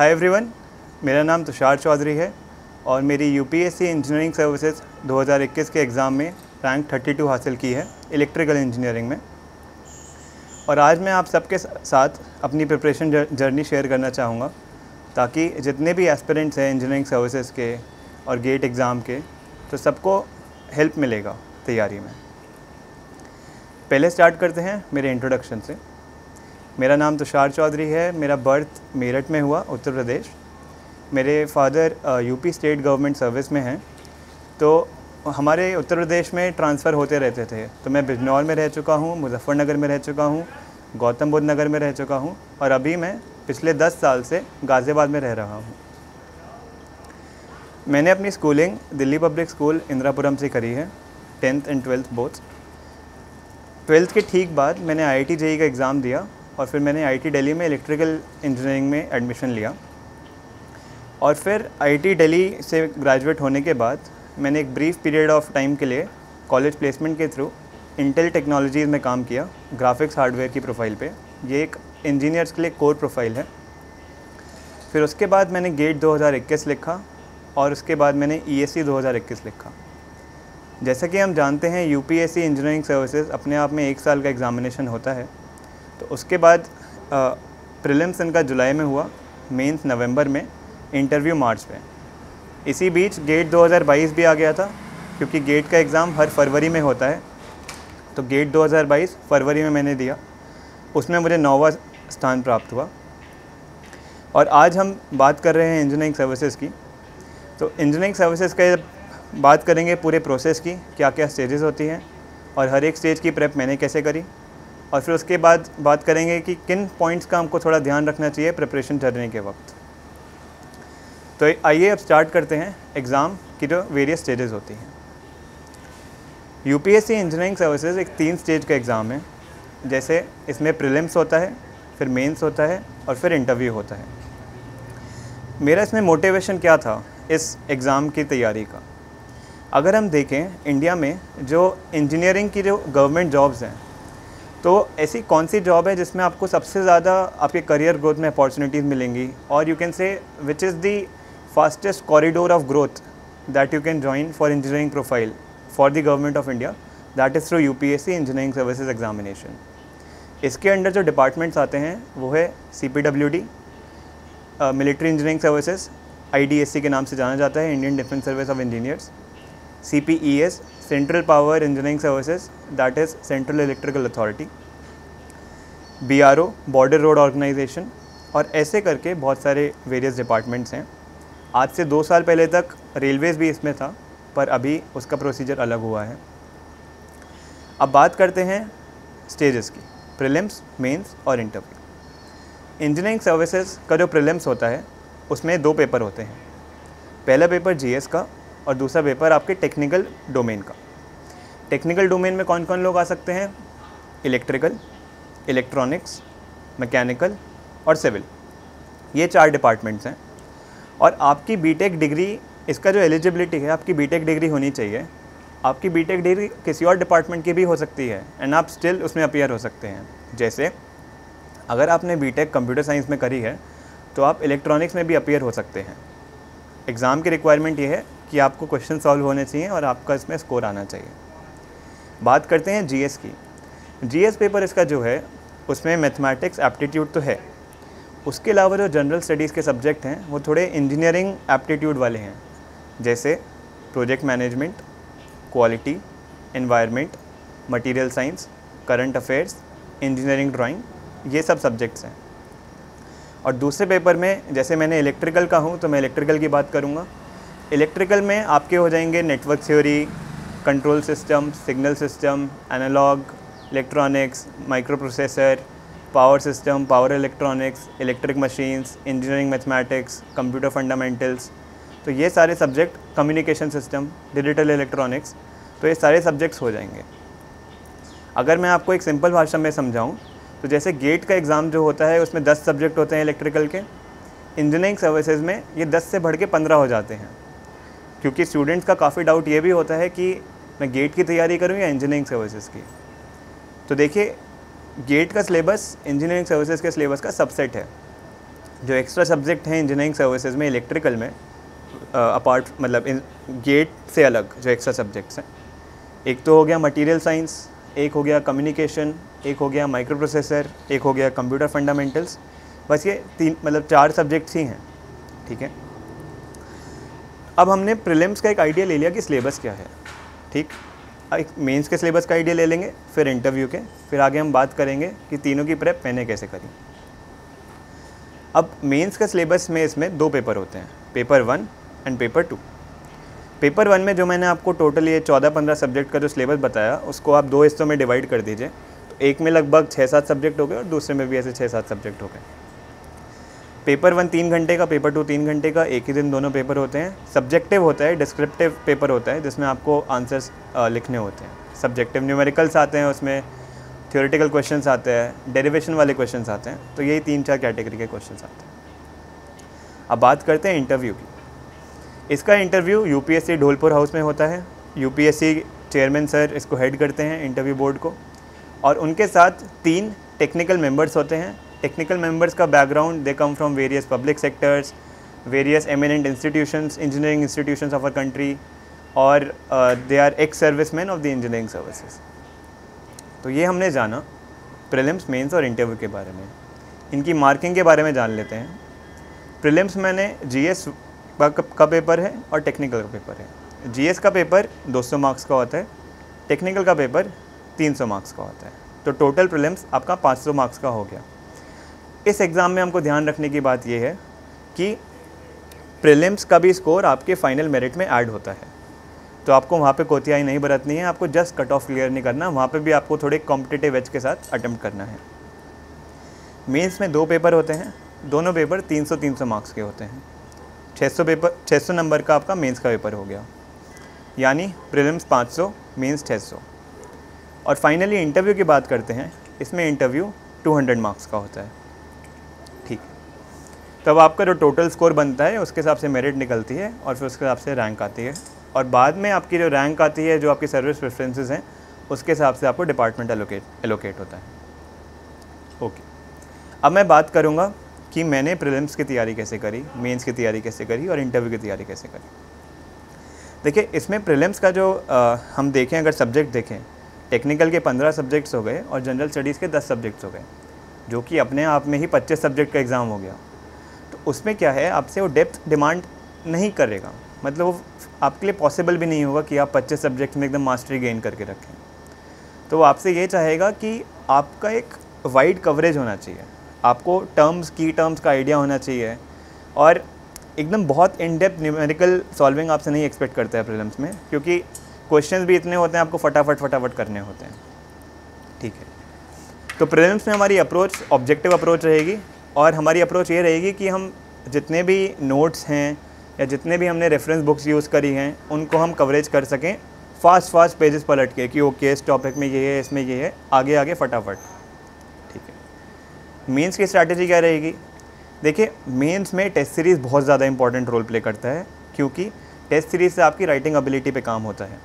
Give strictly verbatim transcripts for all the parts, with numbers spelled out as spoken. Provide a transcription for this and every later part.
Hi everyone, मेरा नाम तुषार चौधरी है और मेरी यूपीएससी इंजीनियरिंग सर्विसेज दो हज़ार इक्कीस के एग्ज़ाम में रैंक बत्तीस हासिल की है इलेक्ट्रिकल इंजीनियरिंग में। और आज मैं आप सबके साथ अपनी प्रिपरेशन जर्नी शेयर करना चाहूँगा ताकि जितने भी एस्पिरेंट्स हैं इंजीनियरिंग सर्विसेज के और गेट एग्ज़ाम के, तो सबको हेल्प मिलेगा तैयारी में। पहले स्टार्ट करते हैं मेरे इंट्रोडक्शन से। मेरा नाम तुषार चौधरी है। मेरा बर्थ मेरठ में हुआ, उत्तर प्रदेश। मेरे father UP state government service में हैं, तो हमारे उत्तर प्रदेश में ट्रांसफ़र होते रहते थे। तो मैं बिजनौर में रह चुका हूँ, मुजफ्फ़रनगर में रह चुका हूँ, गौतम बुद्ध नगर में रह चुका हूँ और अभी मैं पिछले दस साल से गाज़ीआबाद में रह रहा हूँ। मैंने अपनी schooling Delhi public school Indirapuram से करी है, tenth and twelfth both. Twelfth के ठीक बाद मैंने आई आई टी जेई का एग्ज़ाम दिया और फिर मैंने आईआईटी दिल्ली में इलेक्ट्रिकल इंजीनियरिंग में एडमिशन लिया। और फिर आईआईटी दिल्ली से ग्रेजुएट होने के बाद मैंने एक ब्रीफ पीरियड ऑफ टाइम के लिए कॉलेज प्लेसमेंट के थ्रू इंटेल टेक्नोलॉजीज में काम किया, ग्राफिक्स हार्डवेयर की प्रोफाइल पे। ये एक इंजीनियर्स के लिए कोर प्रोफाइल है। फिर उसके बाद मैंने गेट दो हज़ार इक्कीस लिखा और उसके बाद मैंने ईएसई दो हज़ार इक्कीस लिखा। जैसा कि हम जानते हैं यूपीएससी इंजीनियरिंग सर्विसेज अपने आप में एक साल का एग्जामिनेशन होता है, तो उसके बाद प्रीलिम्स इनका जुलाई में हुआ, मेंस नवंबर में, इंटरव्यू मार्च में। इसी बीच गेट दो हज़ार बाईस भी आ गया था क्योंकि गेट का एग्ज़ाम हर फरवरी में होता है। तो गेट दो हज़ार बाईस फरवरी में मैंने दिया, उसमें मुझे नौवां स्थान प्राप्त हुआ। और आज हम बात कर रहे हैं इंजीनियरिंग सर्विसेज की। तो इंजीनियरिंग सर्विसेज का बात करेंगे पूरे प्रोसेस की, क्या क्या स्टेजेस होती हैं और हर एक स्टेज की प्रेप मैंने कैसे करी। और फिर उसके बाद बात करेंगे कि किन पॉइंट्स का हमको थोड़ा ध्यान रखना चाहिए प्रिपरेशन करने के वक्त। तो आइए अब स्टार्ट करते हैं एग्ज़ाम की जो वेरियस स्टेजेस होती हैं। यूपीएससी इंजीनियरिंग सर्विसेज एक तीन स्टेज का एग्ज़ाम है। जैसे इसमें प्रीलिम्स होता है, फिर मेंस होता है और फिर इंटरव्यू होता है। मेरा इसमें मोटिवेशन क्या था इस एग्ज़ाम की तैयारी का? अगर हम देखें इंडिया में जो इंजीनियरिंग की जो गवर्नमेंट जॉब्स हैं, तो ऐसी कौन सी जॉब है जिसमें आपको सबसे ज़्यादा आपके करियर ग्रोथ में अपॉर्चुनिटीज़ मिलेंगी और you can say which is the fastest corridor of growth that you can join for engineering profile for the government of India, that is through UPSC engineering services examination. इसके under जो departments आते हैं वो है CPWD, military engineering services, IDSC के नाम से जाना जाता है, Indian defence service of engineers, CPES, central power engineering services, that is central electrical authority, BRO, border road organisation. और ऐसे करके बहुत सारे वेरियस डिपार्टमेंट्स हैं। आज से दो साल पहले तक रेलवेज़ भी इसमें था, पर अभी उसका प्रोसीजर अलग हुआ है। अब बात करते हैं स्टेजेस की, प्रीलिम्स, मेंस और इंटरव्यू। इंजीनियरिंग सर्विसेज का जो प्रीलिम्स होता है उसमें दो पेपर होते हैं। पहला पेपर जीएस का और दूसरा पेपर आपके टेक्निकल डोमेन का। टेक्निकल डोमेन में कौन कौन लोग आ सकते हैं? इलेक्ट्रिकल, इलेक्ट्रॉनिक्स, मैकेनिकल और सिविल, ये चार डिपार्टमेंट्स हैं। और आपकी बीटेक डिग्री, इसका जो एलिजिबिलिटी है, आपकी बीटेक डिग्री होनी चाहिए। आपकी बीटेक डिग्री किसी और डिपार्टमेंट की भी हो सकती है एंड आप स्टिल उसमें अपीयर हो सकते हैं। जैसे अगर आपने बीटेक कंप्यूटर साइंस में करी है तो आप इलेक्ट्रॉनिक्स में भी अपीयर हो सकते हैं। एग्ज़ाम की रिक्वायरमेंट ये है कि आपको क्वेश्चन सॉल्व होने चाहिए और आपका इसमें स्कोर आना चाहिए। बात करते हैं जीएस की। जीएस पेपर इसका जो है उसमें मैथमेटिक्स एप्टीट्यूड तो है, उसके अलावा जो जनरल स्टडीज़ के सब्जेक्ट हैं वो थोड़े इंजीनियरिंग एप्टीट्यूड वाले हैं। जैसे project management, quality, environment, material science, current affairs, engineering drawing, ये सब सब्जेक्ट्स हैं। और दूसरे पेपर में, जैसे मैंने इलेक्ट्रिकल का हूँ तो मैं इलेक्ट्रिकल की बात करूँगा। इलेक्ट्रिकल में आपके हो जाएंगे network theory, control system, signal system, analog, electronics, micro processor, power system, power electronics, electric machines, engineering mathematics, computer fundamentals, तो ये सारे subject, communication system, digital electronics, तो ये सारे सब्जेक्ट्स हो जाएंगे। अगर मैं आपको एक सिंपल भाषा में समझाऊँ तो जैसे गेट का एग्ज़ाम जो होता है उसमें दस सब्जेक्ट होते हैं इलेक्ट्रिकल के, इंजीनियरिंग सर्विसेज में ये दस से बढ़ के पंद्रह हो जाते हैं। क्योंकि स्टूडेंट्स का काफ़ी डाउट ये भी होता है कि मैं गेट की तैयारी करूं या इंजीनियरिंग सर्विसेज की। तो देखिए, गेट का सिलेबस इंजीनियरिंग सर्विसेज के सिलेबस का सबसेट है। जो एक्स्ट्रा सब्जेक्ट हैं इंजीनियरिंग सर्विसेज में इलेक्ट्रिकल में अपार्ट मतलब गेट से अलग जो एक्स्ट्रा सब्जेक्ट्स हैं, एक तो हो गया मटेरियल साइंस, एक हो गया कम्युनिकेशन, एक हो गया माइक्रो प्रोसेसर, एक हो गया कंप्यूटर फंडामेंटल्स। बस ये तीन मतलब चार सब्जेक्ट्स ही हैं, ठीक है। अब हमने प्रीलिम्स का एक आइडिया ले लिया कि सिलेबस क्या है, ठीक। एक मेंस के सिलेबस का आइडिया ले लेंगे, फिर इंटरव्यू के, फिर आगे हम बात करेंगे कि तीनों की प्रेप मैंने कैसे करी। अब मेंस का सिलेबस में इसमें दो पेपर होते हैं, paper one and paper two. Paper one में जो मैंने आपको टोटल ये चौदह पंद्रह सब्जेक्ट का जो सिलेबस बताया उसको आप दो हिस्सों में डिवाइड कर दीजिए, तो एक में लगभग छः सात सब्जेक्ट हो गए और दूसरे में भी ऐसे छः सात सब्जेक्ट हो गए। पेपर वन तीन घंटे का, पेपर टू तीन घंटे का, एक ही दिन दोनों पेपर होते हैं। सब्जेक्टिव होता है, डिस्क्रिप्टिव पेपर होता है जिसमें आपको आंसर्स लिखने होते हैं। सब्जेक्टिव न्यूमेरिकल्स आते हैं, उसमें थ्योरेटिकल क्वेश्चंस आते हैं, डेरिवेशन वाले क्वेश्चंस आते हैं, तो यही तीन चार कैटेगरी के क्वेश्चंस आते हैं। अब बात करते हैं इंटरव्यू की। इसका इंटरव्यू यूपीएससी ढोलपुर हाउस में होता है। यूपीएससी चेयरमैन सर इसको हेड करते हैं इंटरव्यू बोर्ड को, और उनके साथ तीन टेक्निकल मेंबर्स होते हैं। टेक्निकल मेंबर्स का background, they come from various public sectors, various eminent institutions, engineering institutions of a country, और they are ex serviceman of the engineering services. तो ये हमने जाना प्रीलिम्स, मेंस और इंटरव्यू के बारे में। इनकी मार्किंग के बारे में जान लेते हैं। प्रीलिम्स मैंने जीएस का पेपर है और टेक्निकल का पेपर है। जीएस का पेपर दो सौ मार्क्स का होता है, टेक्निकल का पेपर तीन सौ मार्क्स का होता है, तो टोटल प्रीलिम्स आपका पाँच सौ मार्क्स का हो गया। इस एग्ज़ाम में हमको ध्यान रखने की बात यह है कि प्रीलिम्स का भी स्कोर आपके फाइनल मेरिट में ऐड होता है, तो आपको वहाँ पे कोताही नहीं बरतनी है, आपको जस्ट कट ऑफ क्लियर नहीं करना, वहाँ पे भी आपको थोड़े कॉम्पिटिटिव एज के साथ अटेम्प्ट करना है। मेंस में दो पेपर होते हैं, दोनों पेपर तीन सौ तीन सौ मार्क्स के होते हैं। छः सौ पेपर छः सौ नंबर का आपका मेंस का पेपर हो गया, यानी प्रीलिम्स पाँच सौ, मेंस छः सौ। और फाइनली इंटरव्यू की बात करते हैं। इसमें इंटरव्यू दो सौ मार्क्स का होता है, ठीक। तब आपका जो टोटल स्कोर बनता है उसके हिसाब से मेरिट निकलती है और फिर उसके हिसाब से रैंक आती है, और बाद में आपकी जो रैंक आती है, जो आपकी सर्विस प्रेफरेंसेस हैं, उसके हिसाब से आपको डिपार्टमेंट एलोकेट एलोकेट होता है। ओके, अब मैं बात करूँगा कि मैंने प्रीलिम्स की तैयारी कैसे करी, मेंस की तैयारी कैसे करी और इंटरव्यू की तैयारी कैसे करी। देखिए, इसमें प्रीलिम्स का जो आ, हम देखें, अगर सब्जेक्ट देखें, टेक्निकल के पंद्रह सब्जेक्ट्स हो गए और जनरल स्टडीज़ के दस सब्जेक्ट्स हो गए, जो कि अपने आप में ही पच्चीस सब्जेक्ट का एग्ज़ाम हो गया। तो उसमें क्या है, आपसे वो डेप्थ डिमांड नहीं करेगा, मतलब वो आपके लिए पॉसिबल भी नहीं होगा कि आप पच्चीस सब्जेक्ट में एकदम मास्टरी गेन करके रखें। तो वो आपसे ये चाहेगा कि आपका एक वाइड कवरेज होना चाहिए, आपको टर्म्स, की टर्म्स का आइडिया होना चाहिए, और एकदम बहुत इन डेप्थ न्यूमेरिकल सॉल्विंग आपसे नहीं एक्सपेक्ट करता है प्रीलिम्स में, क्योंकि क्वेश्चंस भी इतने होते हैं, आपको फटाफट फटाफट करने होते हैं, ठीक है। तो प्रीलिम्स में हमारी अप्रोच ऑब्जेक्टिव अप्रोच रहेगी, और हमारी अप्रोच ये रहेगी कि हम जितने भी नोट्स हैं या जितने भी हमने रेफरेंस बुक्स यूज़ करी हैं उनको हम कवरेज कर सकें, फास्ट फास्ट पेजेस पलट के कि ओके इस टॉपिक में ये है, इसमें ये है, आगे आगे फटाफट, ठीक है। मेंस की स्ट्रैटेजी क्या रहेगी? देखिए, मेंस में टेस्ट सीरीज़ बहुत ज़्यादा इंपॉर्टेंट रोल प्ले करता है, क्योंकि टेस्ट सीरीज़ से आपकी राइटिंग एबिलिटी पे काम होता है।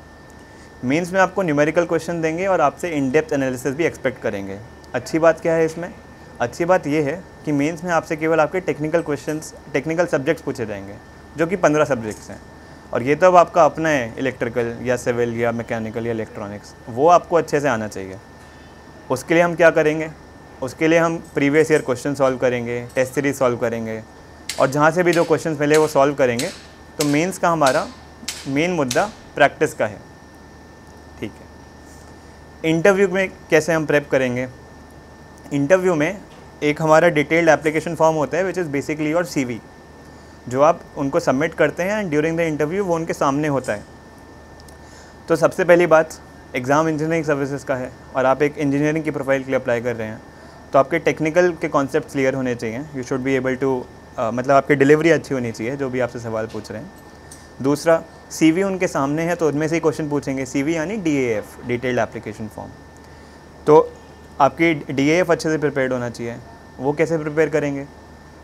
मेंस में आपको न्यूमेरिकल क्वेश्चन देंगे और आपसे इन डेप्थ एनालिसिस भी एक्सपेक्ट करेंगे। अच्छी बात क्या है इसमें? अच्छी बात यह है कि मेंस में आपसे केवल आपके टेक्निकल क्वेश्चन, टेक्निकल सब्जेक्ट्स पूछे जाएंगे, जो कि पंद्रह सब्जेक्ट्स हैं, और ये तो अब आपका अपना है, इलेक्ट्रिकल या सिविल या मैकेनिकल या इलेक्ट्रॉनिक्स, वो आपको अच्छे से आना चाहिए। उसके लिए हम क्या करेंगे? उसके लिए हम प्रीवियस ईयर क्वेश्चन सॉल्व करेंगे, टेस्ट सीरीज सॉल्व करेंगे, और जहाँ से भी जो क्वेश्चन मिले वो सॉल्व करेंगे। तो मेंस का हमारा मेन मुद्दा प्रैक्टिस का है, ठीक है। इंटरव्यू में कैसे हम प्रेप करेंगे? इंटरव्यू में एक हमारा डिटेल्ड एप्लीकेशन फॉर्म होता है, which is basically your C V, जो आप उनको सबमिट करते हैं, एंड ड्यूरिंग द इंटरव्यू वो उनके सामने होता है। तो सबसे पहली बात, एग्ज़ाम इंजीनियरिंग सर्विसेज का है और आप एक इंजीनियरिंग की प्रोफाइल के लिए अप्लाई कर रहे हैं, तो आपके टेक्निकल के कॉन्सेप्ट क्लियर होने चाहिए। You should be able to, मतलब आपकी डिलीवरी अच्छी होनी चाहिए जो भी आपसे सवाल पूछ रहे हैं। दूसरा, सी वी उनके सामने है तो उनमें से ही क्वेश्चन पूछेंगे। सी वी यानी D A F, detailed application form, तो आपकी डी ए एफ अच्छे से प्रिपेयर होना चाहिए। वो कैसे प्रिपेयर करेंगे?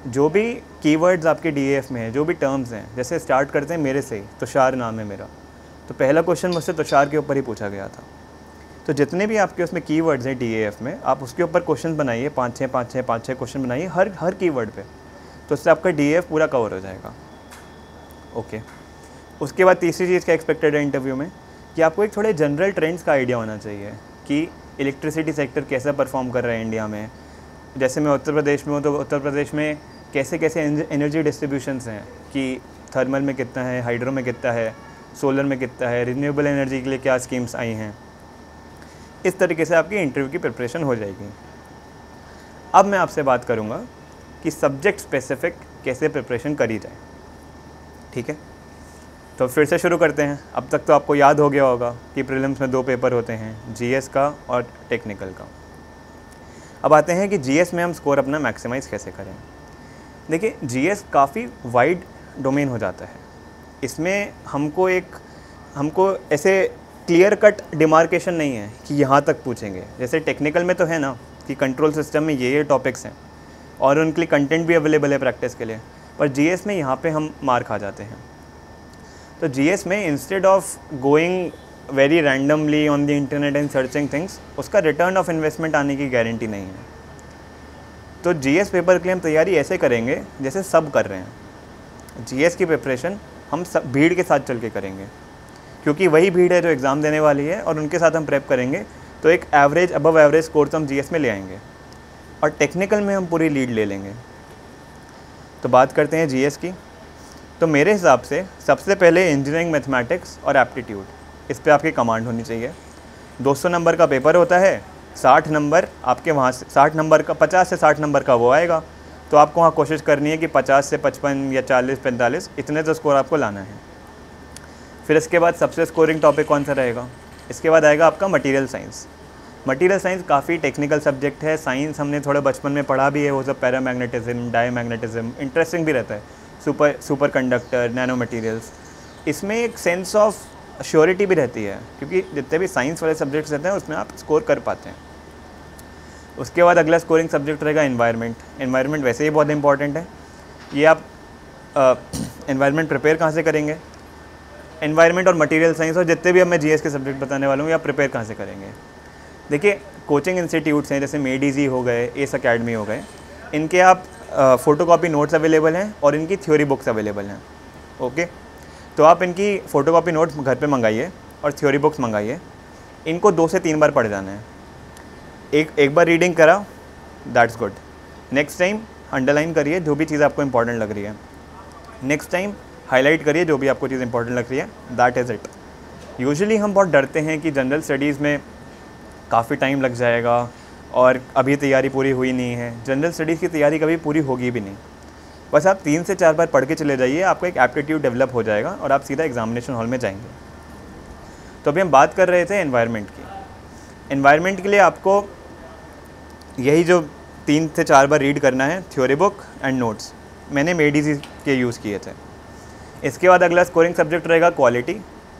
जो भी कीवर्ड्स आपके डीएएफ में हैं, जो भी टर्म्स हैं, जैसे स्टार्ट करते हैं मेरे से ही, तुषार नाम है मेरा, तो पहला क्वेश्चन मुझसे तुषार के ऊपर ही पूछा गया था। तो जितने भी आपके उसमें कीवर्ड्स हैं डीएएफ में, आप उसके ऊपर क्वेश्चन बनाइए, पाँच छः पाँच छः पाँच छः क्वेश्चन बनाइए हर हर कीवर्ड पे। तो उससे आपका डी एफ पूरा कवर हो जाएगा। Okay okay. उसके बाद तीसरी चीज़ क्या एक्सपेक्टेड है इंटरव्यू में कि आपको एक थोड़े जनरल ट्रेंड्स का आइडिया होना चाहिए कि इलेक्ट्रिसिटी सेक्टर कैसा परफॉर्म कर रहा है इंडिया में। जैसे मैं उत्तर प्रदेश में हूँ तो उत्तर प्रदेश में कैसे कैसे एनर्जी डिस्ट्रीब्यूशंस हैं कि थर्मल में कितना है, हाइड्रो में कितना है, सोलर में कितना है, रिन्यूएबल एनर्जी के लिए क्या स्कीम्स आई हैं। इस तरीके से आपकी इंटरव्यू की प्रिपरेशन हो जाएगी। अब मैं आपसे बात करूँगा कि सब्जेक्ट स्पेसिफिक कैसे प्रिपरेशन करी जाए, ठीक है। तो फिर से शुरू करते हैं। अब तक तो आपको याद हो गया होगा कि प्रीलिम्स में दो पेपर होते हैं, जीएस का और टेक्निकल का। अब आते हैं कि जीएस में हम स्कोर अपना मैक्सिमाइज़ कैसे करें। देखिए जीएस काफ़ी वाइड डोमेन हो जाता है, इसमें हमको एक हमको ऐसे क्लियर कट डिमार्केशन नहीं है कि यहाँ तक पूछेंगे। जैसे टेक्निकल में तो है ना कि कंट्रोल सिस्टम में ये ये टॉपिक्स हैं और उनके लिए कंटेंट भी अवेलेबल है प्रैक्टिस के लिए, पर जीएस में यहाँ पे हम मार खा जाते हैं। तो जीएस में instead of going very randomly on the internet and searching things, उसका रिटर्न ऑफ इन्वेस्टमेंट आने की गारंटी नहीं है। तो जीएस पेपर के लिए हम तैयारी ऐसे करेंगे जैसे सब कर रहे हैं। जीएस की प्रिपरेशन हम सब भीड़ के साथ चल के करेंगे, क्योंकि वही भीड़ है जो एग्ज़ाम देने वाली है और उनके साथ हम प्रेप करेंगे। तो एक एवरेज अबव एवरेज स्कोर तो हम जीएस में ले आएंगे और टेक्निकल में हम पूरी लीड ले लेंगे। तो बात करते हैं जीएस की। तो मेरे हिसाब से सबसे पहले इंजीनियरिंग मैथमेटिक्स और एप्टीट्यूड, इस पे आपकी कमांड होनी चाहिए। दो सौ नंबर का पेपर होता है, साठ नंबर आपके वहाँ से साठ नंबर का पचास से साठ नंबर का वो आएगा। तो आपको वहाँ कोशिश करनी है कि पचास से पचपन या चालीस पैंतालीस इतने तो स्कोर आपको लाना है। फिर इसके बाद सबसे स्कोरिंग टॉपिक कौन सा रहेगा? इसके बाद आएगा आपका मटेरियल साइंस। मटेरियल साइंस काफ़ी टेक्निकल सब्जेक्ट है, साइंस हमने थोड़ा बचपन में पढ़ा भी है, वो सब पैरामैग्नेटिज्म, डायमैग्नेटिज्म, इंटरेस्टिंग भी रहता है, super superconductor, nanomaterials. इसमें एक सेंस ऑफ श्योरिटी भी रहती है, क्योंकि जितने भी साइंस वाले सब्जेक्ट्स रहते हैं उसमें आप स्कोर कर पाते हैं। उसके बाद अगला स्कोरिंग सब्जेक्ट रहेगा एनवायरनमेंट। एनवायरनमेंट वैसे ही बहुत इंपॉर्टेंट है। ये आप एनवायरनमेंट प्रिपेयर कहाँ से करेंगे? एनवायरनमेंट और मटेरियल साइंस और जितने भी अब मैं जीएस के सब्जेक्ट बताने वाला हूँ, ये आप प्रिपेयर कहाँ से करेंगे? देखिए कोचिंग इंस्टीट्यूट्स हैं जैसे मेड इजी हो गए, एस अकेडमी हो गए, इनके आप फ़ोटोकॉपी नोट्स अवेलेबल हैं और इनकी थ्योरी बुक्स अवेलेबल हैं। ओके, तो आप इनकी फ़ोटोकॉपी नोट्स घर पे मंगाइए और थ्योरी बुक्स मंगाइए। इनको दो से तीन बार पढ़ जाना है। एक एक बार रीडिंग करा, that's good. Next time underline करिए जो भी चीज़ आपको इंपॉर्टेंट लग रही है, नेक्स्ट टाइम हाईलाइट करिए जो भी आपको चीज़ इंपॉर्टेंट लग रही है, दैट इज़ इट। यूजुअली हम बहुत डरते हैं कि जनरल स्टडीज़ में काफ़ी टाइम लग जाएगा और अभी तैयारी पूरी हुई नहीं है। जनरल स्टडीज़ की तैयारी कभी पूरी होगी भी नहीं। बस आप तीन से चार बार पढ़ के चले जाइए, आपका एक एप्टीट्यूड डेवलप हो जाएगा और आप सीधा एग्जामिनेशन हॉल में जाएंगे। तो अभी हम बात कर रहे थे एनवायरनमेंट की। एनवायरनमेंट के लिए आपको यही जो तीन से चार बार रीड करना है, थ्योरी बुक एंड नोट्स। मैंने मेड इजी के यूज़ किए थे। इसके बाद अगला स्कोरिंग सब्जेक्ट रहेगा क्वालिटी,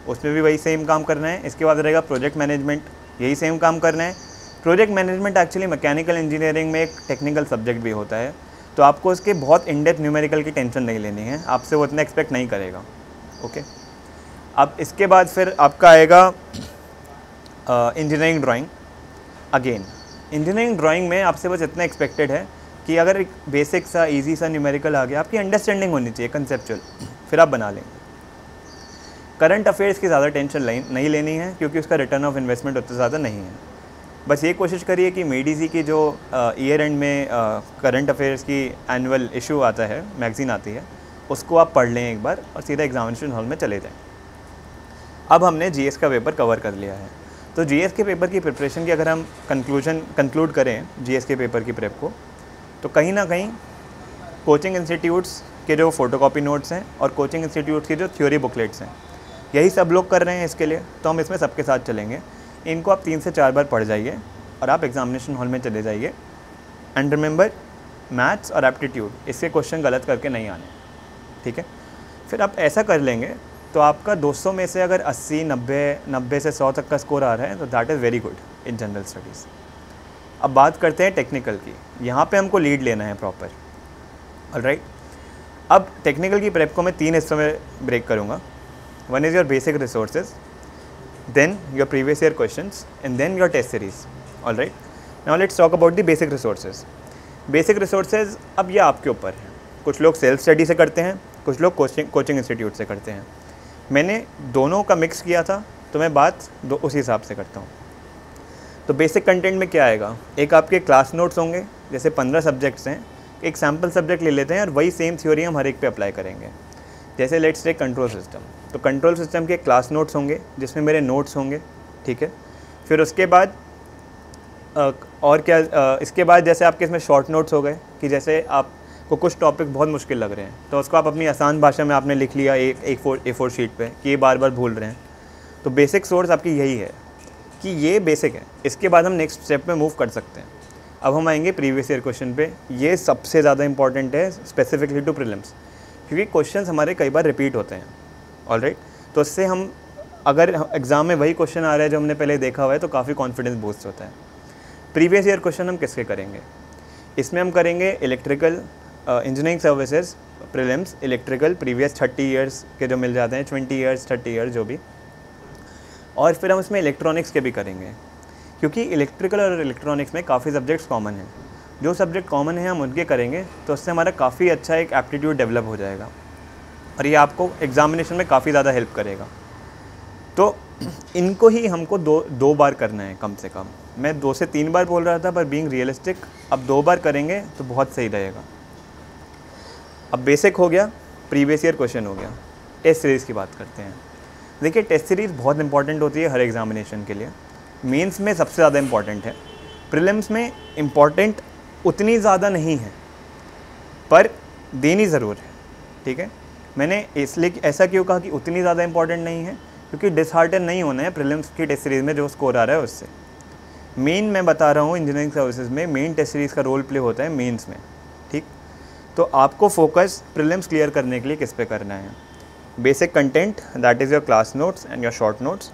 उसमें भी वही सेम काम करना है। इसके बाद रहेगा प्रोजेक्ट मैनेजमेंट, यही सेम काम करना है। Project management actually mechanical engineering में एक टेक्निकल सब्जेक्ट भी होता है, तो आपको उसके बहुत इनडेप्थ न्यूमेरिकल की टेंशन नहीं लेनी है, आपसे वो इतना एक्सपेक्ट नहीं करेगा। ओके, अब इसके बाद फिर आपका आएगा engineering drawing. Again engineering drawing में आपसे बस इतना एक्सपेक्टेड है कि अगर एक बेसिक सा ईजी सा न्यूमेरिकल आ गया, आपकी अंडरस्टैंडिंग होनी चाहिए कंसेप्चुअल, फिर आप बना लेंगे। करंट अफेयर्स की ज़्यादा टेंशन नहीं लेनी है, क्योंकि उसका रिटर्न ऑफ इन्वेस्टमेंट उतना ज़्यादा नहीं है। बस ये कोशिश करिए कि मेड इजी की जो ईयर एंड में करंट अफेयर्स की एनुअल इशू आता है, मैगजीन आती है, उसको आप पढ़ लें एक बार और सीधा एग्जामिनेशन हॉल में चले जाएं। अब हमने जीएस का पेपर कवर कर लिया है। तो जीएस के पेपर की प्रिपरेशन की अगर हम कंक्लूजन कंक्लूड करें जीएस के पेपर की प्रेप को, तो कहीं ना कहीं कोचिंग इंस्टीट्यूट्स के जो फ़ोटोकॉपी नोट्स हैं और कोचिंग इंस्टीट्यूट्स की जो थ्योरी बुकलेट्स हैं, यही सब लोग कर रहे हैं। इसके लिए तो हम इसमें सबके साथ चलेंगे। इनको आप तीन से चार बार पढ़ जाइए और आप एग्जामिनेशन हॉल में चले जाइए। एंड रिमेंबर, मैथ्स और एप्टीट्यूड, इसके क्वेश्चन गलत करके नहीं आने, ठीक है। फिर आप ऐसा कर लेंगे तो आपका दो सौ में से अगर अस्सी, नब्बे, नब्बे से सौ तक का स्कोर आ रहा है तो that is very good in general studies. अब बात करते हैं टेक्निकल की। यहाँ पे हमको लीड लेना है प्रॉपर, ऑलराइट। अब टेक्निकल की प्रेप को मैं तीन हिस्सों में ब्रेक करूँगा। One is your basic resources, then your previous year questions, and then your test series. All right, now let's talk about the basic resources. Basic resources, अब यह आपके ऊपर है कुछ लोग सेल्फ स्टडी से करते हैं, कुछ लोग कोचिंग कोचिंग इंस्टीट्यूट से करते हैं। मैंने दोनों का मिक्स किया था, तो मैं बात दो उसी हिसाब से करता हूँ। तो बेसिक कंटेंट में क्या आएगा, एक आपके क्लास नोट्स होंगे, जैसे पंद्रह सब्जेक्ट्स हैं, एक सैम्पल सब्जेक्ट ले लेते हैं और वही सेम थ्योरी हम हर एक पे अप्लाई करेंगे। जैसे लेट्स टेक कंट्रोल सिस्टम, तो कंट्रोल सिस्टम के क्लास नोट्स होंगे जिसमें मेरे नोट्स होंगे, ठीक है। फिर उसके बाद और क्या, इसके बाद जैसे आपके इसमें शॉर्ट नोट्स हो गए कि जैसे आपको कुछ टॉपिक बहुत मुश्किल लग रहे हैं तो उसको आप अपनी आसान भाषा में आपने लिख लिया एक एक फोर ए फोर शीट पर कि ये बार बार भूल रहे हैं। तो बेसिक सोर्स आपकी यही है कि ये बेसिक है। इसके बाद हम नेक्स्ट स्टेप में मूव कर सकते हैं। अब हम आएंगे प्रीवियस ईयर क्वेश्चन पे। ये सबसे ज़्यादा इंपॉर्टेंट है स्पेसिफिकली टू प्रीलिम्स, क्योंकि क्वेश्चंस हमारे कई बार रिपीट होते हैं। ऑलराइट, तो इससे हम अगर एग्ज़ाम में वही क्वेश्चन आ रहा है जो हमने पहले देखा हुआ है तो काफ़ी कॉन्फिडेंस बूस्ट होता है। प्रीवियस ईयर क्वेश्चन हम किसके करेंगे, इसमें हम करेंगे electrical engineering services prelims electrical, previous thirty years के जो मिल जाते हैं, ट्वेंटी ईयर्स थर्टी ईयर्स जो भी। और फिर हम इसमें इलेक्ट्रॉनिक्स के भी करेंगे, क्योंकि इलेक्ट्रिकल और इलेक्ट्रॉनिक्स में काफ़ी सब्जेक्ट्स कॉमन हैं। जो सब्जेक्ट कॉमन हैं हम उनके करेंगे तो उससे हमारा काफ़ी अच्छा एक एप्टीट्यूड डेवलप हो जाएगा और ये आपको एग्जामिनेशन में काफ़ी ज़्यादा हेल्प करेगा। तो इनको ही हमको दो दो बार करना है कम से कम। मैं दो से तीन बार बोल रहा था, पर बीइंग रियलिस्टिक अब दो बार करेंगे तो बहुत सही रहेगा। अब बेसिक हो गया, प्रीवियस ईयर क्वेश्चन हो गया, टेस्ट सीरीज़ की बात करते हैं। देखिए, टेस्ट सीरीज़ बहुत इंपॉर्टेंट होती है हर एग्जामिनेशन के लिए। मेंस में सबसे ज़्यादा इम्पॉर्टेंट है, प्रीलिम्स में इम्पॉर्टेंट उतनी ज़्यादा नहीं है पर देनी ज़रूर है, ठीक है। मैंने इसलिए ऐसा क्यों कहा कि उतनी ज़्यादा इम्पॉर्टेंट नहीं है, क्योंकि डिसहार्टन नहीं होना है प्रीलिम्स की टेस्ट सीरीज़ में जो स्कोर आ रहा है उससे। मेन मैं बता रहा हूँ, इंजीनियरिंग सर्विसेज में मेन टेस्ट सीरीज़ का रोल प्ले होता है मेन्स में, ठीक। तो आपको फोकस प्रीलिम्स क्लियर करने के लिए किस पे करना है, basic content that is your class notes and your short notes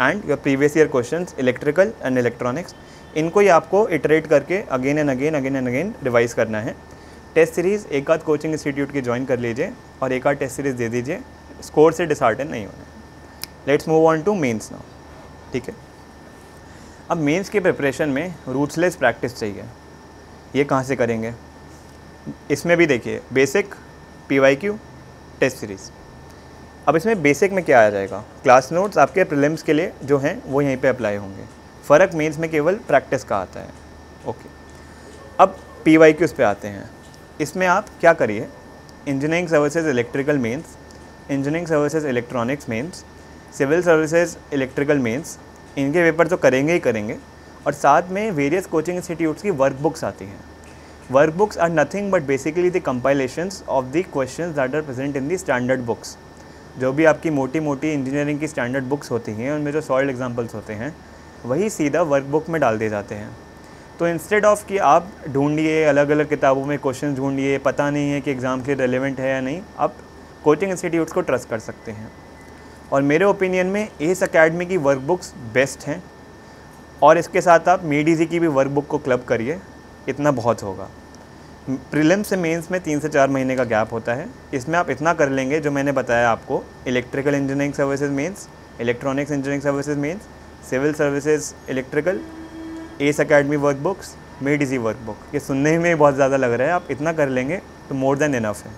and your previous year questions electrical and electronics. इनको ही आपको इटरेट करके again and again again and again revise करना है। टेस्ट सीरीज़ एक आध कोचिंग इंस्टीट्यूट की join कर लीजिए और एक आध टेस्ट सीरीज़ दे दीजिए, स्कोर से डिसहार्टन नहीं होना है। Let's move on to mains now, ठीक है। अब मेन्स के प्रिपरेशन में रूट्सलेस प्रैक्टिस चाहिए। ये कहाँ से करेंगे, इसमें भी देखिए basic, P Y Q, test series. अब इसमें बेसिक में क्या आ जाएगा, क्लास नोट्स आपके प्रीलिम्स के लिए जो हैं वो यहीं पे अप्लाई होंगे। फ़र्क मेंस में केवल प्रैक्टिस का आता है, ओके। अब पी वाई क्यूज़ पे आते हैं। इसमें आप क्या करिए, engineering services electrical mains, engineering services electronics mains, civil services electrical mains, इनके पेपर तो करेंगे ही करेंगे। और साथ में वेरियस कोचिंग इंस्टीट्यूट्स की वर्कबुक्स आती हैं। Workbooks are nothing but basically the compilations of the questions that are present in the standard books. जो भी आपकी मोटी मोटी इंजीनियरिंग की स्टैंडर्ड बुक्स होती हैं उनमें जो सॉलिड एग्जांपल्स होते हैं वही सीधा वर्कबुक में डाल दिए जाते हैं। तो इंस्टेड ऑफ कि आप ढूंढिए अलग अलग किताबों में क्वेश्चन ढूंढिए, पता नहीं है कि एग्ज़ाम के लिए रेलिवेंट है या नहीं, आप कोचिंग इंस्टीट्यूट्स को ट्रस्ट कर सकते हैं। और मेरे ओपिनियन में एस अकेडमी की वर्कबुक्स बेस्ट हैं और इसके साथ आप मेड इजी की भी वर्कबुक को क्लब करिए, इतना बहुत होगा। प्रीलिम्स से मेंस में तीन से चार महीने का गैप होता है, इसमें आप इतना कर लेंगे जो मैंने बताया आपको, electrical engineering services mains, electronics engineering services mains, civil services electrical, ACE academy workbooks, Made Easy workbook. ये सुनने में बहुत ज़्यादा लग रहा है, आप इतना कर लेंगे तो मोर देन इनफ है।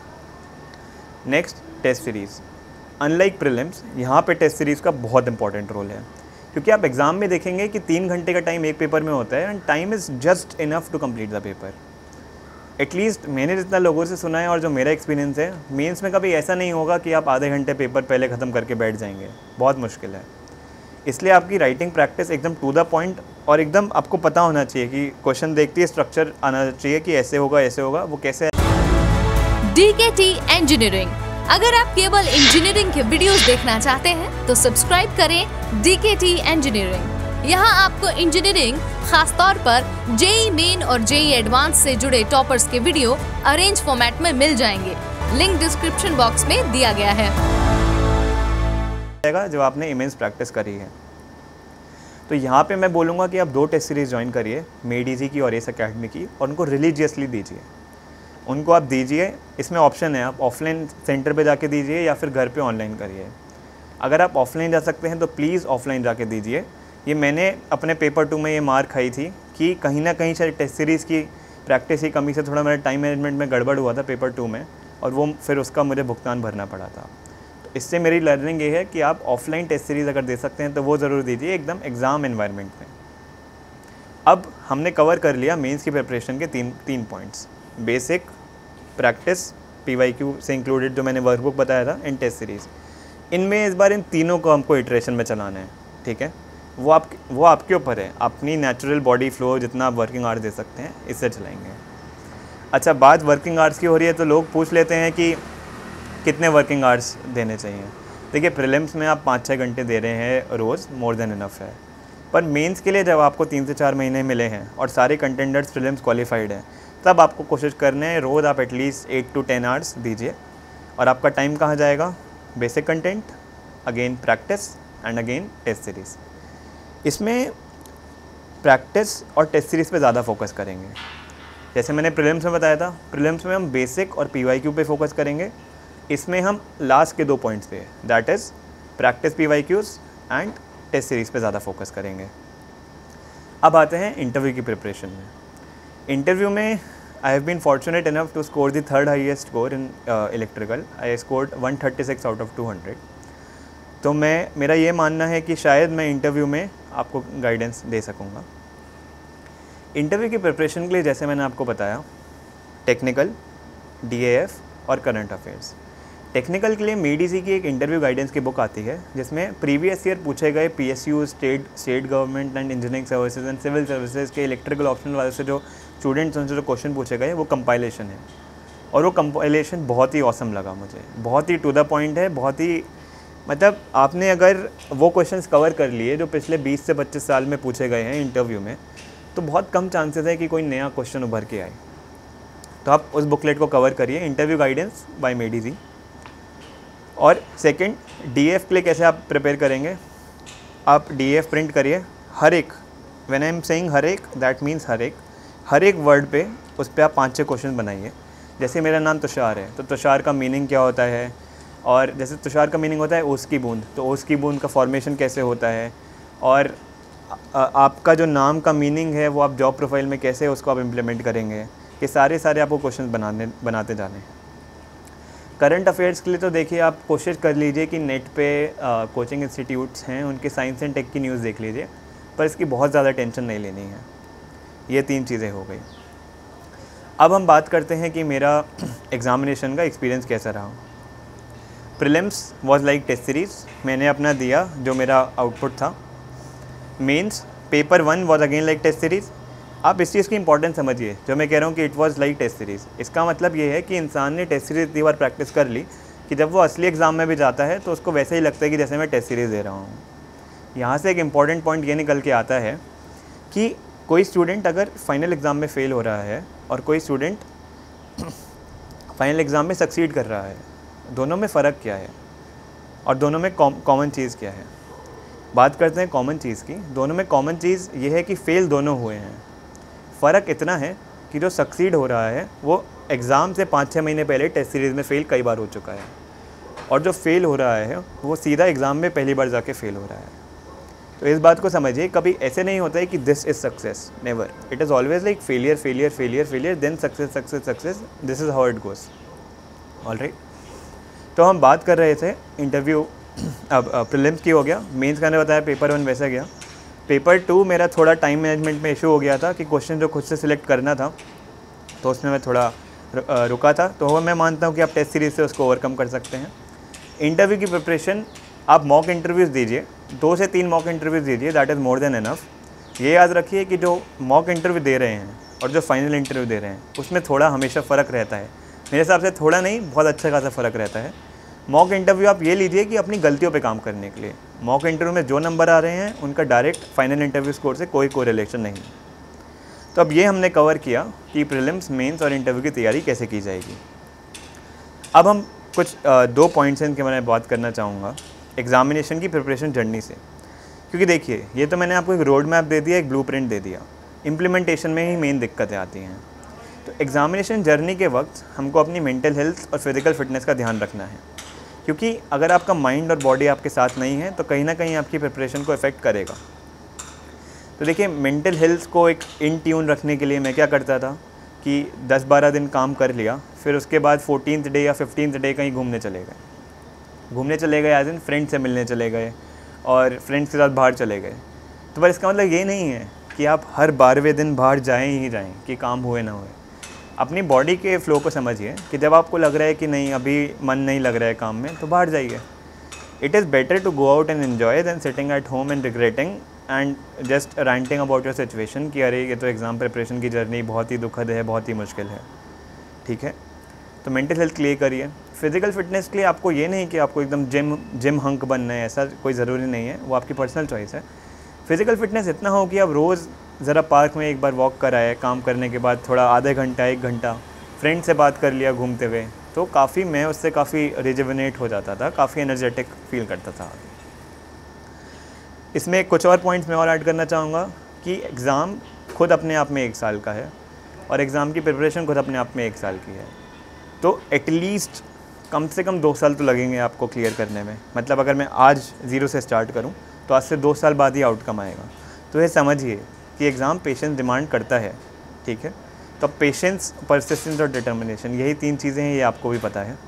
Next, test series. Unlike prelims, यहाँ पर टेस्ट सीरीज़ का बहुत इंपॉर्टेंट रोल है, क्योंकि आप एग्ज़ाम में देखेंगे कि तीन घंटे का टाइम एक पेपर में होता है and time is just enough to complete the paper. At least मैंने जितना लोगों से सुना है और जो मेरा एक्सपीरियंस है, मेंस में कभी ऐसा नहीं होगा कि आप आधे घंटे पेपर पहले ख़त्म करके बैठ जाएंगे, बहुत मुश्किल है। इसलिए आपकी राइटिंग प्रैक्टिस एकदम टू द पॉइंट और एकदम आपको पता होना चाहिए कि क्वेश्चन देखते ही स्ट्रक्चर आना चाहिए कि ऐसे होगा ऐसे होगा, वो कैसे है। डी के टी इंजीनियरिंग, अगर आप केवल इंजीनियरिंग के वीडियोज़ देखना चाहते हैं तो सब्सक्राइब करें डी के टी इंजीनियरिंग। यहाँ आपको इंजीनियरिंग, खासतौर पर जेई मेन और जेई एडवांस से जुड़े टॉपर्स के वीडियो अरेंज फॉर्मेट में मिल जाएंगे। लिंक डिस्क्रिप्शन बॉक्स में दिया गया है। जब आपने इमेंस प्रैक्टिस करी है तो यहाँ पे मैं बोलूँगा कि आप दो टेस्ट सीरीज ज्वाइन करिए, मेड इजी की और एस अकेडमी की, और उनको रिलीजियसली दीजिए, उनको आप दीजिए। इसमें ऑप्शन है, आप ऑफलाइन सेंटर पर जाके दीजिए या फिर घर पर ऑनलाइन करिए। अगर आप ऑफलाइन जा सकते हैं तो प्लीज़ ऑफलाइन जाके दीजिए। ये मैंने अपने पेपर टू में ये मार खाई थी कि कहीं ना कहीं शायद टेस्ट सीरीज़ की प्रैक्टिस की कमी से थोड़ा मेरा टाइम मैनेजमेंट में गड़बड़ हुआ था पेपर टू में, और वो फिर उसका मुझे भुगतान भरना पड़ा था। तो इससे मेरी लर्निंग ये है कि आप ऑफलाइन टेस्ट सीरीज़ अगर दे सकते हैं तो वो ज़रूर दीजिए एकदम एग्ज़ाम एनवायरनमेंट में। अब हमने कवर कर लिया मेंस की प्रिपरेशन के तीन तीन पॉइंट्स, बेसिक, प्रैक्टिस, पीवाईक्यू से इंक्लूडेड जो मैंने वर्कबुक बताया था, एंड टेस्ट सीरीज़। इनमें इस बार इन तीनों को हमको इटरेशन में चलाना है, ठीक है। वो आप वो आपके ऊपर है, अपनी नेचुरल बॉडी फ्लो जितना आप वर्किंग आवर्स दे सकते हैं इससे चलाएंगे। अच्छा, बात वर्किंग आवर्स की हो रही है तो लोग पूछ लेते हैं कि कितने वर्किंग आवर्स देने चाहिए। देखिए, प्रीलिम्स में आप पाँच छः घंटे दे रहे हैं रोज़, मोर देन इनफ है। पर मेंस के लिए जब आपको तीन से चार महीने मिले हैं और सारे कंटेंडर्स प्रीलिम्स क्वालिफाइड हैं, तब आपको कोशिश करना है रोज़ आप at least eight to ten hours दीजिए। और आपका टाइम कहाँ जाएगा? Basic content, again practice, and again test series. इसमें प्रैक्टिस और टेस्ट सीरीज़ पे ज़्यादा फोकस करेंगे। जैसे मैंने प्रीलिम्स में बताया था, प्रीलिम्स में हम बेसिक और पीवाईक्यू पे फोकस करेंगे। इसमें हम लास्ट के दो पॉइंट्स पे, that is practice PYQs and test series पे ज़्यादा फोकस करेंगे। अब आते हैं इंटरव्यू की प्रिपरेशन में। इंटरव्यू में I have been fortunate enough to score the third highest score in electrical. I scored one thirty six out of two hundred. तो मैं मेरा ये मानना है कि शायद मैं इंटरव्यू में आपको गाइडेंस दे सकूँगा। इंटरव्यू की प्रिपरेशन के लिए जैसे मैंने आपको बताया, टेक्निकल, डीएएफ और करंट अफेयर्स। टेक्निकल के लिए मेड इजी की एक इंटरव्यू गाइडेंस की बुक आती है जिसमें प्रीवियस ईयर पूछे गए PSU, state state government and engineering services and civil services के इलेक्ट्रिकल ऑप्शन वाले से जो स्टूडेंट्स उनसे जो क्वेश्चन पूछे गए वो कंपाइलेशन है। और वो कंपाइलेशन बहुत ही ऑसम लगा मुझे, बहुत ही टू द पॉइंट है, बहुत ही मतलब आपने अगर वो क्वेश्चंस कवर कर लिए जो पिछले बीस से पच्चीस साल में पूछे गए हैं इंटरव्यू में, तो बहुत कम चांसेस है कि कोई नया क्वेश्चन उभर के आए। तो आप उस बुकलेट को कवर करिए, interview guidance by Made Easy. और सेकंड, डीएफ के लिए कैसे आप प्रिपेयर करेंगे? आप डीएफ प्रिंट करिए, हर एक, व्हेन आई एम सेइंग हर एक, दैट मीन्स हर एक हर एक वर्ड पे, उस पर आप पाँच छः क्वेश्चन बनाइए। जैसे मेरा नाम तुषार है तो तुषार का मीनिंग क्या होता है, और जैसे तुषार का मीनिंग होता है ओस की बूंद, तो ओस की बूंद का फॉर्मेशन कैसे होता है, और आ, आपका जो नाम का मीनिंग है वो आप जॉब प्रोफाइल में कैसे उसको आप इम्प्लीमेंट करेंगे। ये सारे सारे आपको क्वेश्चन बनाने बनाते जाने। करंट अफेयर्स के लिए तो देखिए, आप कोशिश कर लीजिए कि नेट पे आ, कोचिंग इंस्टीट्यूट्स हैं उनके साइंस एंड टेक की न्यूज़ देख लीजिए, पर इसकी बहुत ज़्यादा टेंशन नहीं लेनी है। ये तीन चीज़ें हो गई। अब हम बात करते हैं कि मेरा एग्ज़ामिनेशन का एक्सपीरियंस कैसा रहा। Prelims was like test series, मैंने अपना दिया जो मेरा आउटपुट था। Mains paper one was again like test series. आप इस चीज़ की इंपॉर्टेंस समझिए जो मैं कह रहा हूँ कि it was like test series. इसका मतलब ये है कि इंसान ने टेस्ट सीरीज़ इतनी बार प्रैक्टिस कर ली कि जब वो असली एग्ज़ाम में भी जाता है तो उसको वैसे ही लगता है कि जैसे मैं टेस्ट सीरीज़ दे रहा हूँ। यहाँ से एक इम्पॉर्टेंट पॉइंट ये निकल के आता है कि कोई स्टूडेंट अगर फाइनल एग्ज़ाम में फ़ेल हो रहा है और कोई स्टूडेंट फाइनल एग्ज़ाम में सक्सीड कर रहा है, दोनों में फ़र्क क्या है और दोनों में कॉमन चीज़ क्या है? बात करते हैं कॉमन चीज़ की। दोनों में कॉमन चीज़ ये है कि फ़ेल दोनों हुए हैं। फ़र्क इतना है कि जो सक्सीड हो रहा है वो एग्ज़ाम से पाँच छः महीने पहले टेस्ट सीरीज़ में फ़ेल कई बार हो चुका है, और जो फ़ेल हो रहा है वो सीधा एग्ज़ाम में पहली बार जाके फ़ेल हो रहा है। तो इस बात को समझिए, कभी ऐसे नहीं होता है कि this is success, never. It is always like failure failure failure failure then success success success, this is how it goes. All right, तो हम बात कर रहे थे इंटरव्यू, अब प्रीलिम्स की हो गया, मेंस का ने बताया, पेपर वन वैसा गया। पेपर टू मेरा थोड़ा टाइम मैनेजमेंट में इशू हो गया था कि क्वेश्चन जो खुद से सिलेक्ट करना था तो उसमें मैं थोड़ा रुका था। तो वो मैं मानता हूँ कि आप टेस्ट सीरीज़ से उसको ओवरकम कर सकते हैं। इंटरव्यू की प्रिपरेशन, आप मॉक इंटरव्यूज़ दीजिए, दो से तीन मॉक इंटरव्यूज़ दीजिए, that is more than enough. ये याद रखिए कि जो मॉक इंटरव्यू दे रहे हैं और जो फाइनल इंटरव्यू दे रहे हैं उसमें थोड़ा हमेशा फ़र्क रहता है। मेरे हिसाब से थोड़ा नहीं, बहुत अच्छा खासा फ़र्क रहता है। मॉक इंटरव्यू आप ये लीजिए कि अपनी गलतियों पे काम करने के लिए। मॉक इंटरव्यू में जो नंबर आ रहे हैं उनका डायरेक्ट फाइनल इंटरव्यू स्कोर से कोई कोरिलेशन नहीं। तो अब ये हमने कवर किया कि प्रीलिम्स, मेंस और इंटरव्यू की तैयारी कैसे की जाएगी। अब हम कुछ दो पॉइंट्स हैं इनके बारे में बात करना चाहूँगा, एग्ज़ामिनेशन की प्रिपरेशन जर्नी से। क्योंकि देखिए, ये तो मैंने आपको एक रोड मैप दे दिया, एक ब्लू प्रिंट दे दिया, इम्प्लीमेंटेशन में ही मेन दिक्कतें आती हैं। तो एग्ज़ामिनेशन जर्नी के वक्त हमको अपनी मेंटल हेल्थ और फिज़िकल फिटनेस का ध्यान रखना है, क्योंकि अगर आपका माइंड और बॉडी आपके साथ नहीं है तो कहीं ना कहीं आपकी प्रिपरेशन को इफ़ेक्ट करेगा। तो देखिए, मेंटल हेल्थ को एक इन ट्यून रखने के लिए मैं क्या करता था कि दस बारह दिन काम कर लिया, फिर उसके बाद फोर्टीन्थ डे या फिफ्टीन्थ डे कहीं घूमने चले गए घूमने चले गए एज इन फ्रेंड से मिलने चले गए और फ्रेंड्स के साथ बाहर चले गए। तो पर इसका मतलब ये नहीं है कि आप हर बारहवें दिन बाहर जाएं ही जाएं कि काम हुए ना हुए। अपनी बॉडी के फ़्लो को समझिए कि जब आपको लग रहा है कि नहीं अभी मन नहीं लग रहा है काम में तो बाहर जाइए। It is better to go out and enjoy then sitting at home and regretting and just ranting about your situation कि अरे ये तो एग्ज़ाम प्रिपरेशन की जर्नी बहुत ही दुखद है, बहुत ही मुश्किल है। ठीक है, तो मेंटल हेल्थ के लिए करिए। फिजिकल फिटनेस के लिए आपको ये नहीं कि आपको एकदम जिम जिम हंक बनना है, ऐसा कोई ज़रूरी नहीं है, वो आपकी पर्सनल चॉइस है। फिजिकल फिटनेस इतना हो कि आप रोज़ ज़रा पार्क में एक बार वॉक कराए, काम करने के बाद थोड़ा आधा घंटा एक घंटा फ्रेंड से बात कर लिया घूमते हुए, तो काफ़ी मैं उससे काफ़ी रिजुविनेट हो जाता था, काफ़ी एनर्जेटिक फील करता था। इसमें कुछ और पॉइंट्स मैं और ऐड करना चाहूँगा कि एग्ज़ाम खुद अपने आप में एक साल का है और एग्ज़ाम की प्रिपरेशन खुद अपने आप में एक साल की है, तो एटलीस्ट कम से कम दो साल तो लगेंगे आपको क्लियर करने में। मतलब अगर मैं आज ज़ीरो से स्टार्ट करूँ तो आज से दो साल बाद ही आउटकम आएगा। तो ये समझिए कि एग्ज़ाम पेशेंस डिमांड करता है। ठीक है, तो पेशेंस, परसिस्टेंस और डिटर्मिनेशन, यही तीन चीज़ें हैं, ये आपको भी पता है।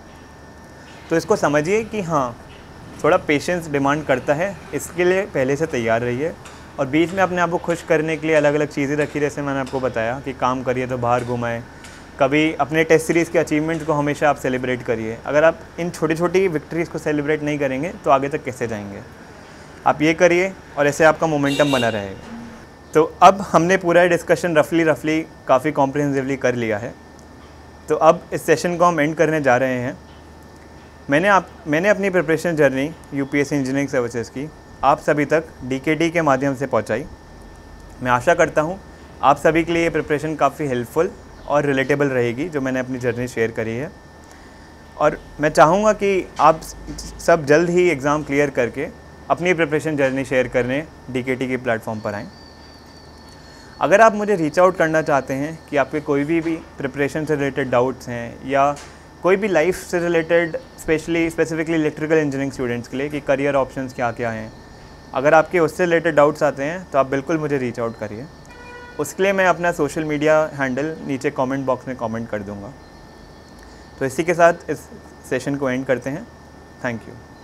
तो इसको समझिए कि हाँ थोड़ा पेशेंस डिमांड करता है, इसके लिए पहले से तैयार रहिए। और बीच में अपने आप को खुश करने के लिए अलग अलग चीज़ें रखी, जैसे मैंने आपको बताया कि काम करिए तो बाहर घुमाएँ, कभी अपने टेस्ट सीरीज़ के अचीवमेंट्स को हमेशा आप सेलिब्रेट करिए। अगर आप इन छोटी छोटी विक्ट्रीज़ को सेलिब्रेट नहीं करेंगे तो आगे तक कैसे जाएँगे। आप ये करिए और ऐसे आपका मोमेंटम बना रहेगा। तो अब हमने पूरा डिस्कशन रफली रफली काफ़ी कॉम्प्रिहेंसिवली कर लिया है, तो अब इस सेशन को हम एंड करने जा रहे हैं। मैंने आप मैंने अपनी preparation journey UPSC engineering services की आप सभी तक डी के टी के माध्यम से पहुंचाई। मैं आशा करता हूं आप सभी के लिए ये प्रिपरेशन काफ़ी हेल्पफुल और रिलेटेबल रहेगी जो मैंने अपनी जर्नी शेयर करी है। और मैं चाहूँगा कि आप सब जल्द ही एग्ज़ाम क्लियर करके अपनी प्रिपरेशन जर्नी शेयर करने डी के टी के प्लेटफॉर्म पर आएँ। अगर आप मुझे रीच आउट करना चाहते हैं कि आपके कोई भी भी प्रिपरेशन से रिलेटेड डाउट्स हैं या कोई भी लाइफ से related specially specifically electrical engineering students के लिए कि करियर ऑप्शंस क्या क्या हैं, अगर आपके उससे रिलेटेड डाउट्स आते हैं तो आप बिल्कुल मुझे रीच आउट करिए। उसके लिए मैं अपना सोशल मीडिया हैंडल नीचे कॉमेंट बॉक्स में कॉमेंट कर दूँगा। तो इसी के साथ इस सेशन को एंड करते हैं। Thank you.